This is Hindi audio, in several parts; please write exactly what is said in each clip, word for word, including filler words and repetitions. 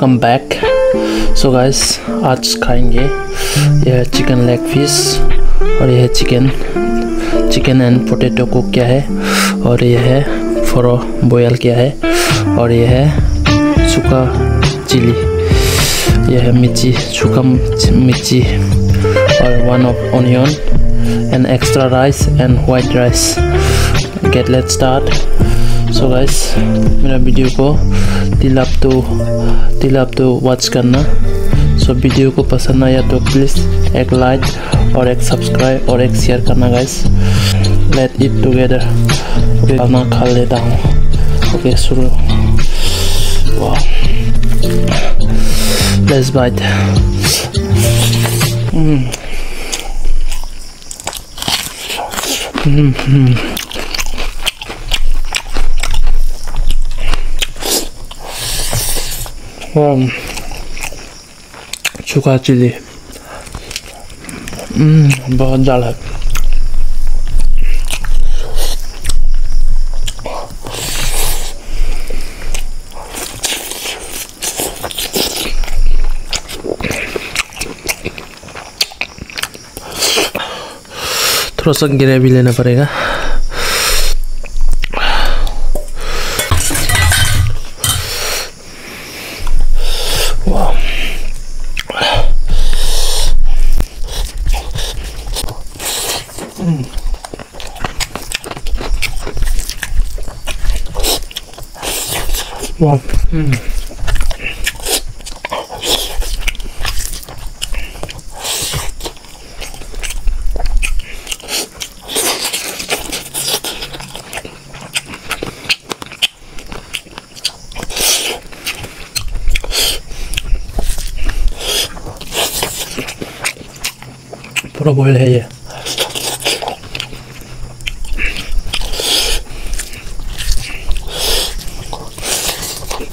Welcome back. सो गाइस, आज खाएंगे यह है चिकन लेग पीस और यह है chicken chicken and potato cook क्या है, और यह है फ्रो बॉयल क्या है, और यह है सूखा चिली, यह है मिर्ची, सूखा मिर्ची और one of onion and extra rice and white rice. Get late start. So guys, मेरा वीडियो को till up to till up to watch करना। सो so, वीडियो को पसंद आया तो प्लीज़ एक लाइक और एक सब्सक्राइब और एक शेयर करना गाइस। Let it together. खाना खा लेता हूँ। ओके शुरू। वाह, लेट्स बाइट। हम्म हम्म सूखा चिली बहुत ज़्यादा है। थोड़ा सा ग्रेवी लेना पड़ेगा। Wow. Mm. पूरा बॉयल है ये।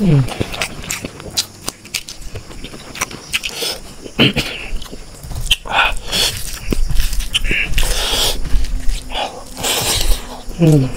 Mm. mm. Mm.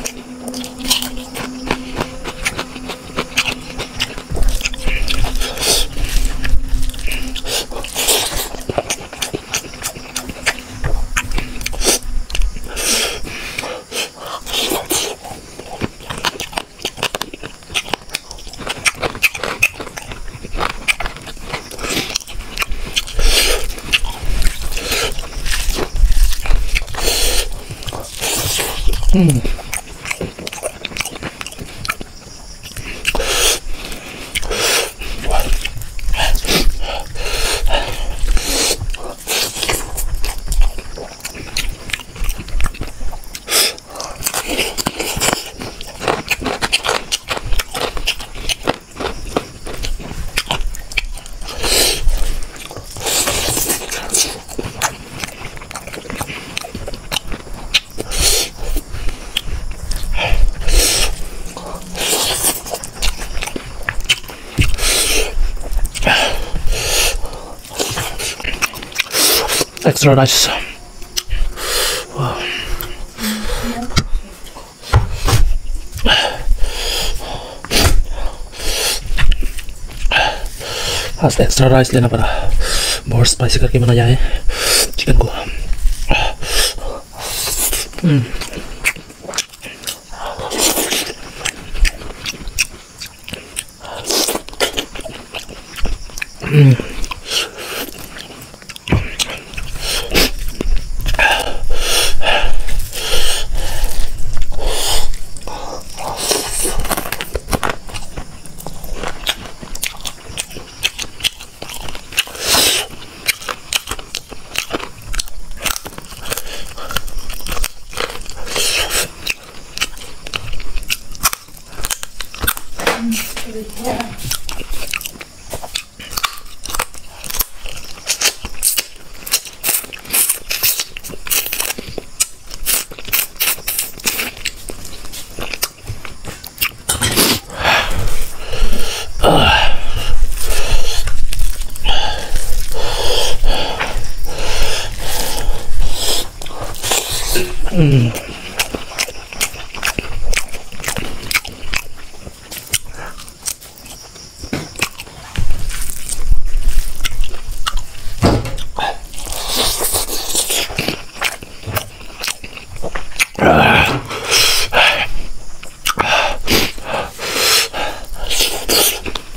Extra rice. Wow. आज एक्स्ट्रा राइस लेना पड़ा, बहुत स्पाइसी करके बनाया है चिकन को। mm. mm. Mm.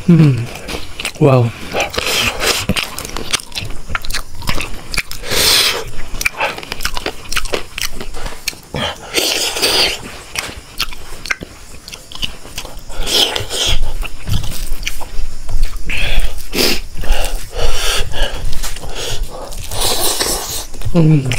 Hmm. Well, mm. Mm.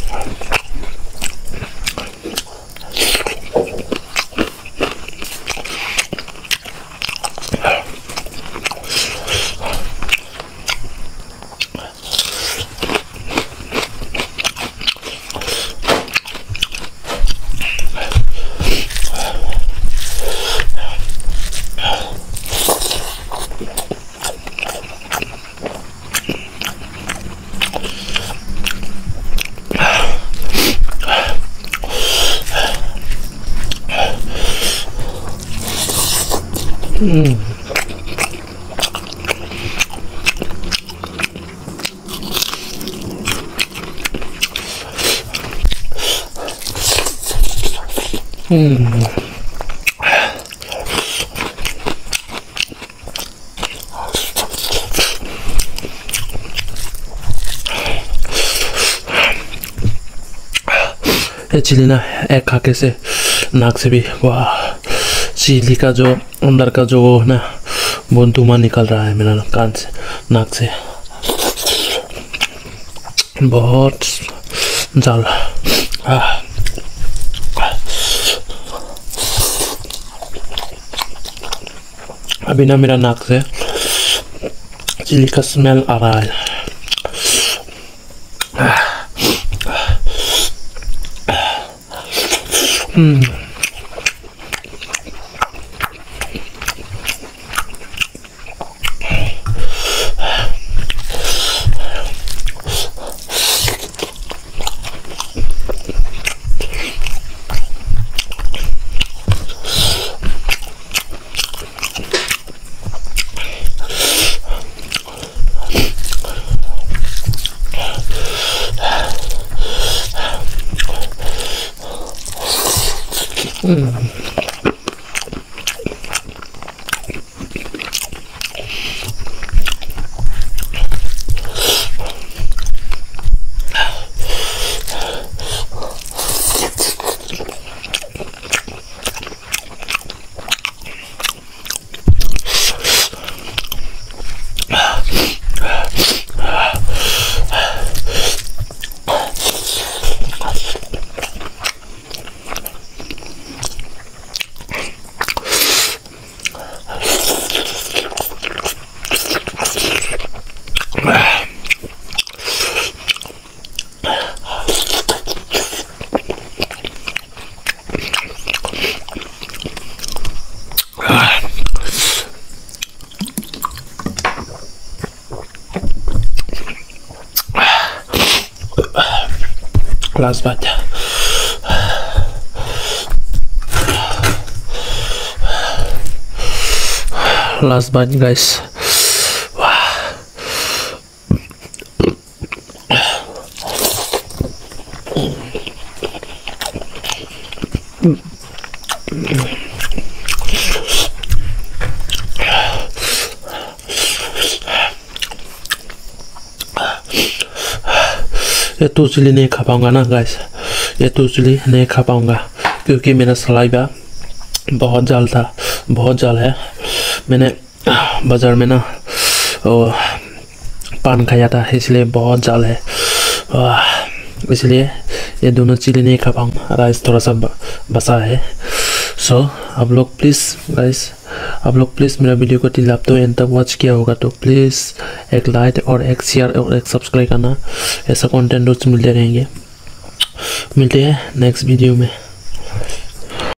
Mm. Chilli ना एक खाके से नाक से भी वाह चिली का जो अंदर का जो वो ना बोन धुआं निकल रहा है मेरा कान से नाक से बहुत ज़्यादा हाँ अभी ना मेरा नाक से चिली का स्मेल आ रहा है हम्म Mm. Last but last but guys ये तो चिली नहीं खा पाऊँगा ना गाइस ये तो चिली नहीं खा पाऊँगा क्योंकि मेरा सलाइवा बहुत जाल था बहुत जाल है। मैंने बाज़ार में ना पान खाया था इसलिए बहुत जाल है इसलिए ये दोनों चिली नहीं खा पाऊँगा। राइस थोड़ा सा बसा है सो आप लोग प्लीज़ गाइस आप लोग प्लीज़ मेरा वीडियो को टिल आप तो एंड तक वॉच किया होगा तो प्लीज़ एक लाइक और एक शेयर और एक सब्सक्राइब करना। ऐसा कंटेंट रोज मिलते रहेंगे मिलते हैं नेक्स्ट वीडियो में।